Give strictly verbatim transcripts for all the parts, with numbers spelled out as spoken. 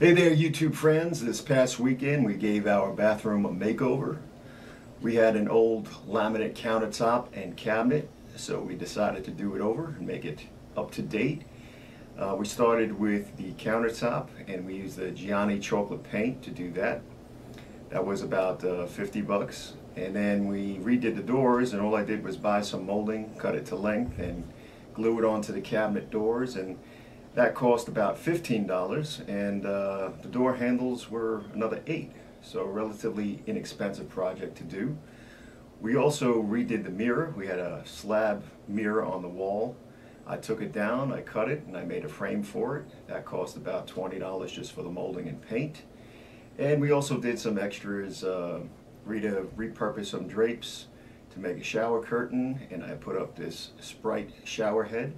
Hey there, YouTube friends. This past weekend we gave our bathroom a makeover. We had an old laminate countertop and cabinet, so we decided to do it over and make it up to date. Uh, we started with the countertop and we used the Giani chocolate paint to do that. That was about uh, fifty bucks. And then we redid the doors, and all I did was buy some molding, cut it to length, and glue it onto the cabinet doors, and that cost about fifteen dollars, and uh, the door handles were another eight, so a relatively inexpensive project to do. We also redid the mirror. We had a slab mirror on the wall. I took it down, I cut it, and I made a frame for it. That cost about twenty dollars just for the molding and paint. And we also did some extras, uh, Rita repurposed some drapes to make a shower curtain, and I put up this Sprite shower head.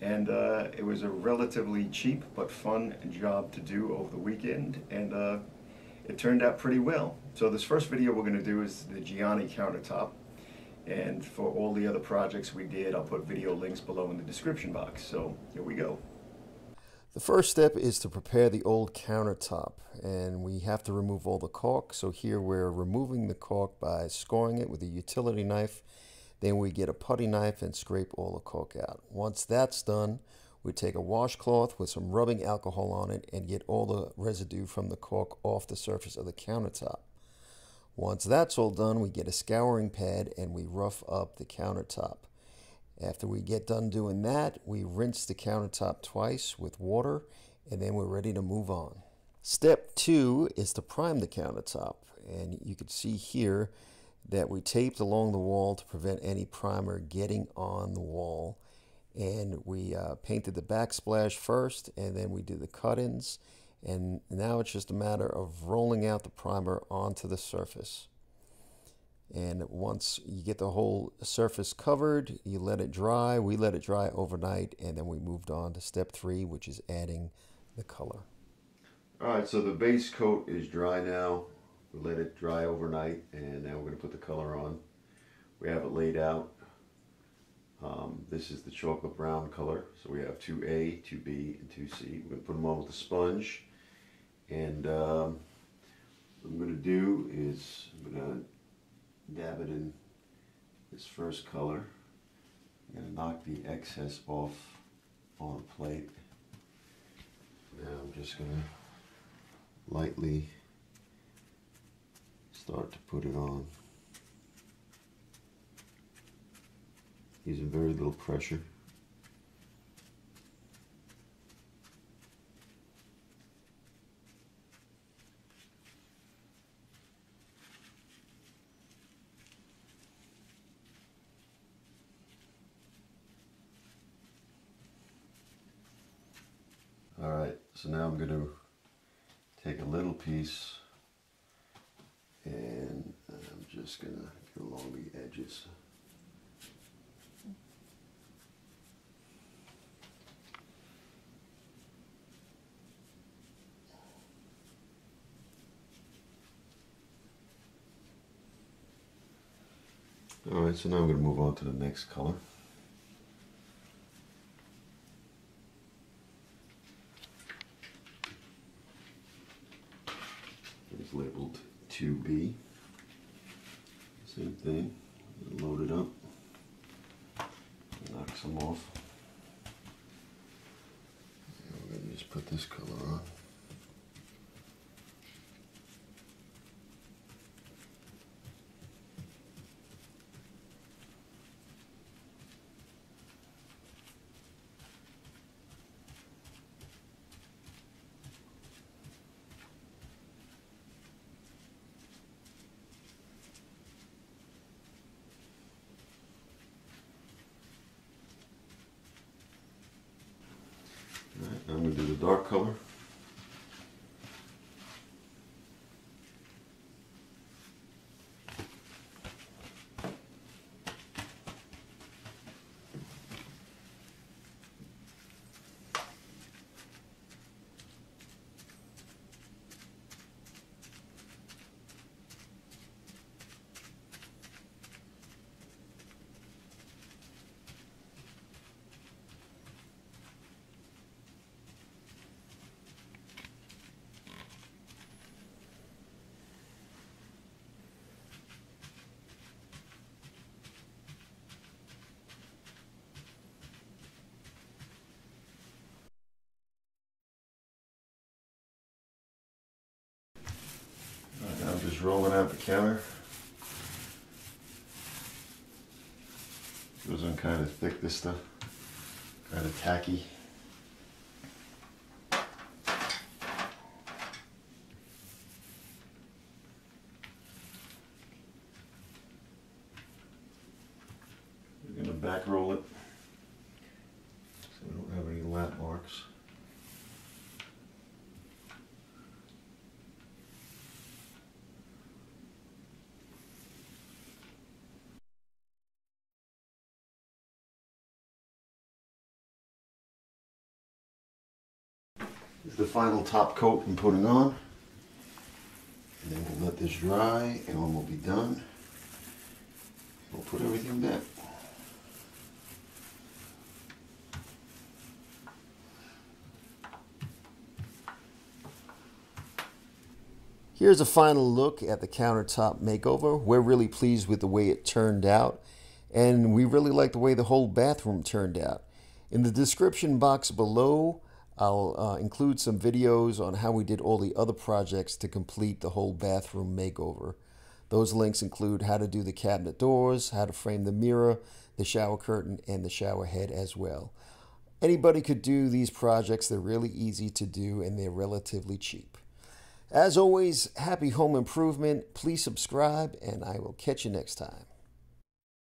And uh, it was a relatively cheap but fun job to do over the weekend, and uh, it turned out pretty well. So this first video we're going to do is the Giani countertop, and for all the other projects we did, I'll put video links below in the description box. So here we go. The first step is to prepare the old countertop, and we have to remove all the caulk. So here we're removing the caulk by scoring it with a utility knife. Then we get a putty knife and scrape all the caulk out. Once that's done, we take a washcloth with some rubbing alcohol on it and get all the residue from the caulk off the surface of the countertop. Once that's all done, we get a scouring pad and we rough up the countertop. After we get done doing that, we rinse the countertop twice with water, and then we're ready to move on. Step two is to prime the countertop, and you can see here that we taped along the wall to prevent any primer getting on the wall. And we uh, painted the backsplash first, and then we did the cut-ins. And now it's just a matter of rolling out the primer onto the surface. And once you get the whole surface covered, you let it dry. We let it dry overnight, and then we moved on to step three, which is adding the color. All right, so the base coat is dry now. We let it dry overnight, and now we're going to put the color on. We have it laid out. Um, this is the chocolate brown color. So we have two A, two B, and two C. We're going to put them on with the sponge. And um, what I'm going to do is I'm going to dab it in this first color. I'm going to knock the excess off on a plate. Now I'm just going to lightly start to put it on, using very little pressure. All right, so now I'm going to take a little piece, and I'm just going to get along the edges. All right, so now I'm going to move on to the next color. It's labeled two B. Same thing, load it up, knock some off. And we're going to just put this color on. I'm going to do the dark color. coming out the counter. Goes on kind of thick, this stuff. Kind of tacky. We're going to back roll it so we don't have any lap marks. The final top coat and put it on, and then we'll let this dry and when we'll be done we'll put everything back. Here's a final look at the countertop makeover. We're really pleased with the way it turned out, and we really like the way the whole bathroom turned out. In the description box below I'll uh, include some videos on how we did all the other projects to complete the whole bathroom makeover. Those links include how to do the cabinet doors, how to frame the mirror, the shower curtain, and the shower head as well. Anybody could do these projects. They're really easy to do and they're relatively cheap. As always, happy home improvement. Please subscribe and I will catch you next time.